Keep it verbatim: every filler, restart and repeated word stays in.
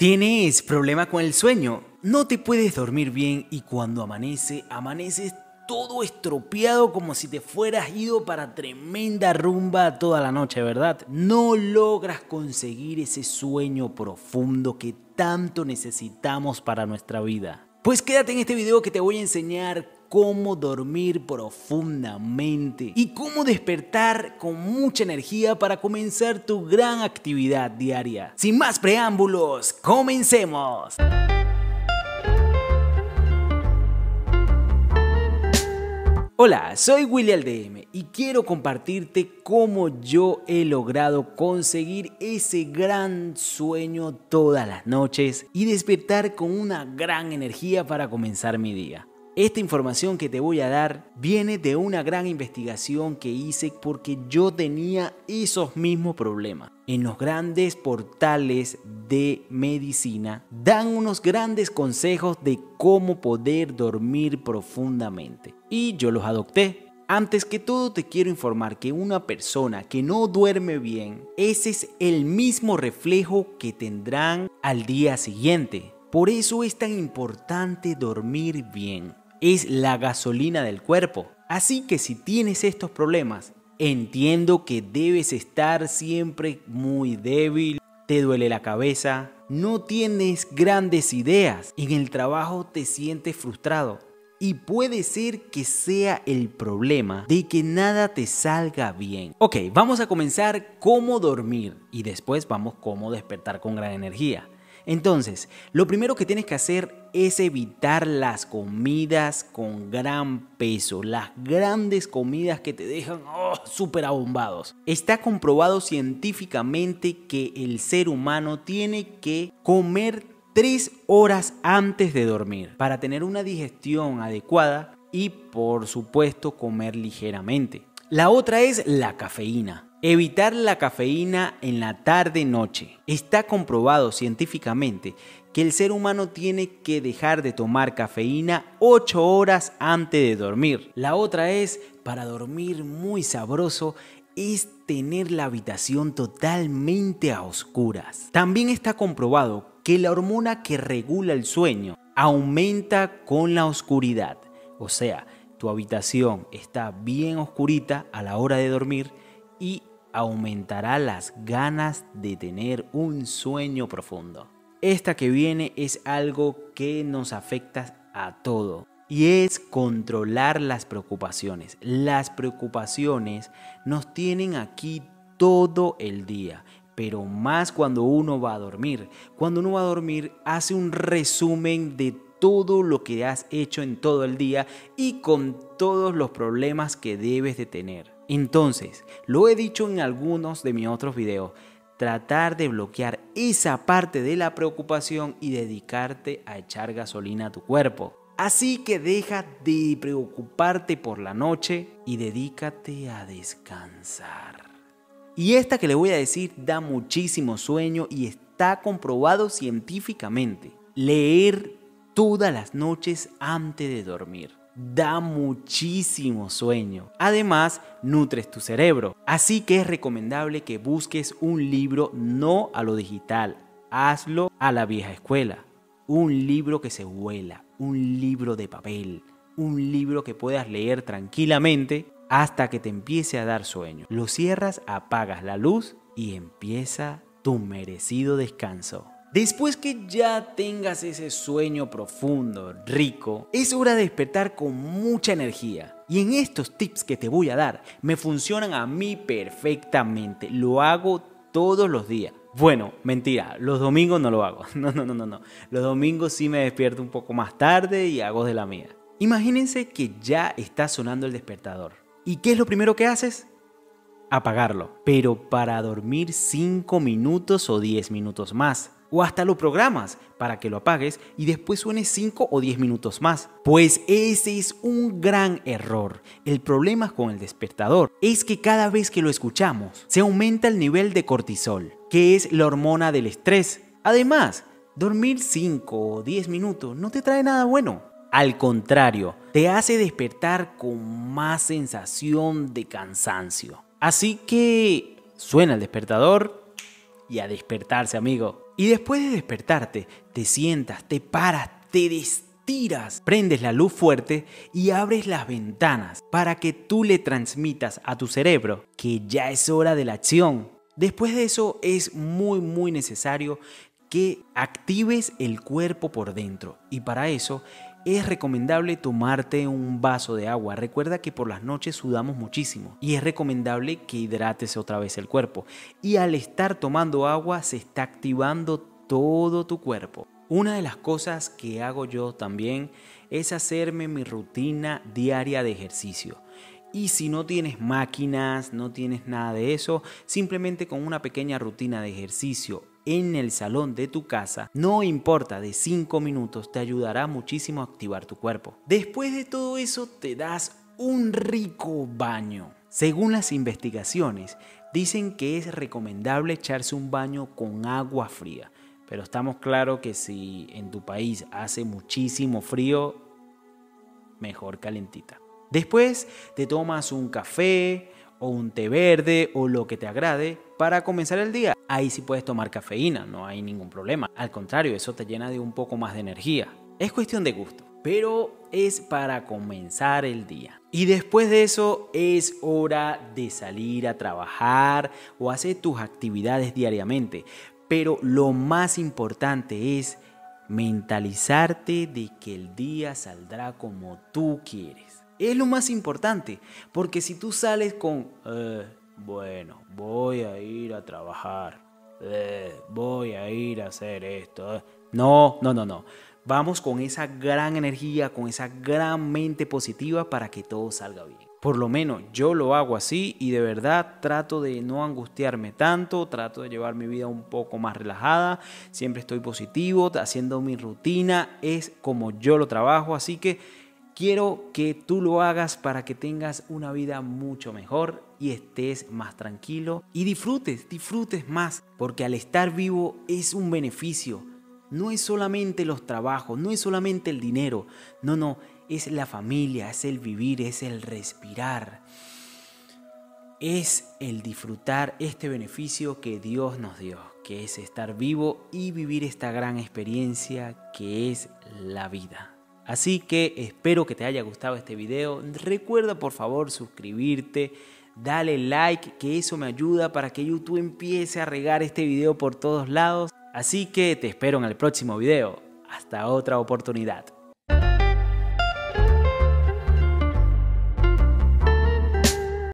¿Tienes problema con el sueño? No te puedes dormir bien y cuando amanece, amaneces todo estropeado como si te fueras ido para tremenda rumba toda la noche, ¿verdad? No logras conseguir ese sueño profundo que tanto necesitamos para nuestra vida. Pues quédate en este video que te voy a enseñar cómo dormir profundamente y cómo despertar con mucha energía para comenzar tu gran actividad diaria. Sin más preámbulos, comencemos. Hola, soy Willy al D M y quiero compartirte cómo yo he logrado conseguir ese gran sueño todas las noches y despertar con una gran energía para comenzar mi día. Esta información que te voy a dar viene de una gran investigación que hice porque yo tenía esos mismos problemas. En los grandes portales de medicina dan unos grandes consejos de cómo poder dormir profundamente y yo los adopté. Antes que todo te quiero informar que una persona que no duerme bien, ese es el mismo reflejo que tendrán al día siguiente. Por eso es tan importante dormir bien, es la gasolina del cuerpo. Así que si tienes estos problemas, entiendo que debes estar siempre muy débil, te duele la cabeza, no tienes grandes ideas, en el trabajo te sientes frustrado y puede ser que sea el problema de que nada te salga bien. Ok, vamos a comenzar cómo dormir y después vamos cómo despertar con gran energía. Entonces, lo primero que tienes que hacer es evitar las comidas con gran peso, las grandes comidas que te dejan oh, súper abombados. Está comprobado científicamente que el ser humano tiene que comer tres horas antes de dormir para tener una digestión adecuada y, por supuesto, comer ligeramente. La otra es la cafeína. Evitar la cafeína en la tarde-noche. Está comprobado científicamente que el ser humano tiene que dejar de tomar cafeína ocho horas antes de dormir. La otra es, para dormir muy sabroso, es tener la habitación totalmente a oscuras. También está comprobado que la hormona que regula el sueño aumenta con la oscuridad. O sea, tu habitación está bien oscurita a la hora de dormir y aumentará las ganas de tener un sueño profundo. Esta que viene es algo que nos afecta a todo y es controlar las preocupaciones. Las preocupaciones nos tienen aquí todo el día, pero más cuando uno va a dormir. Cuando uno va a dormir hace un resumen de todo lo que has hecho en todo el día y con todos los problemas que debes de tener. Entonces, lo he dicho en algunos de mis otros videos, tratar de bloquear esa parte de la preocupación y dedicarte a echar gasolina a tu cuerpo. Así que deja de preocuparte por la noche y dedícate a descansar. Y esta que le voy a decir da muchísimo sueño y está comprobado científicamente. Leer todas las noches antes de dormir da muchísimo sueño. Además, nutres tu cerebro. Así que es recomendable que busques un libro, no a lo digital. Hazlo a la vieja escuela. Un libro que se huela, un libro de papel, un libro que puedas leer tranquilamente hasta que te empiece a dar sueño. Lo cierras, apagas la luz y empieza tu merecido descanso. Después que ya tengas ese sueño profundo, rico, es hora de despertar con mucha energía. Y en estos tips que te voy a dar, me funcionan a mí perfectamente. Lo hago todos los días. Bueno, mentira, los domingos no lo hago. No, no, no, no, no. Los domingos sí me despierto un poco más tarde y hago de la mía. Imagínense que ya está sonando el despertador. ¿Y qué es lo primero que haces? Apagarlo. Pero para dormir cinco minutos o diez minutos más. O hasta lo programas para que lo apagues y después suene cinco o diez minutos más. Pues ese es un gran error. El problema con el despertador es que cada vez que lo escuchamos se aumenta el nivel de cortisol, que es la hormona del estrés. Además, dormir cinco o diez minutos no te trae nada bueno. Al contrario, te hace despertar con más sensación de cansancio. Así que suena el despertador y a despertarse, amigo. Y después de despertarte, te sientas, te paras, te destiras, prendes la luz fuerte y abres las ventanas para que tú le transmitas a tu cerebro que ya es hora de la acción. Después de eso es muy muy necesario que actives el cuerpo por dentro y para eso es recomendable tomarte un vaso de agua. Recuerda que por las noches sudamos muchísimo y es recomendable que hidrates otra vez el cuerpo. Y al estar tomando agua se está activando todo tu cuerpo. Una de las cosas que hago yo también es hacerme mi rutina diaria de ejercicio. Y si no tienes máquinas, no tienes nada de eso, simplemente con una pequeña rutina de ejercicio en el salón de tu casa, no importa, de cinco minutos, te ayudará muchísimo a activar tu cuerpo. Después de todo eso te das un rico baño. Según las investigaciones, dicen que es recomendable echarse un baño con agua fría, pero estamos claros que si en tu país hace muchísimo frío, mejor calentita. Después te tomas un café o un té verde o lo que te agrade para comenzar el día. Ahí sí puedes tomar cafeína, no hay ningún problema. Al contrario, eso te llena de un poco más de energía. Es cuestión de gusto, pero es para comenzar el día. Y después de eso es hora de salir a trabajar o hacer tus actividades diariamente. Pero lo más importante es mentalizarte de que el día saldrá como tú quieres. Es lo más importante, porque si tú sales con... Uh, Bueno, voy a ir a trabajar, eh, voy a ir a hacer esto. Eh. No, no, no, no. Vamos con esa gran energía, con esa gran mente positiva para que todo salga bien. Por lo menos yo lo hago así y de verdad trato de no angustiarme tanto, trato de llevar mi vida un poco más relajada, siempre estoy positivo, haciendo mi rutina, es como yo lo trabajo, así que... quiero que tú lo hagas para que tengas una vida mucho mejor y estés más tranquilo y disfrutes, disfrutes más, porque al estar vivo es un beneficio. No es solamente los trabajos, no es solamente el dinero, no, no, es la familia, es el vivir, es el respirar, es el disfrutar este beneficio que Dios nos dio, que es estar vivo y vivir esta gran experiencia que es la vida. Así que espero que te haya gustado este video. Recuerda por favor suscribirte, dale like, que eso me ayuda para que YouTube empiece a regar este video por todos lados. Así que te espero en el próximo video. Hasta otra oportunidad.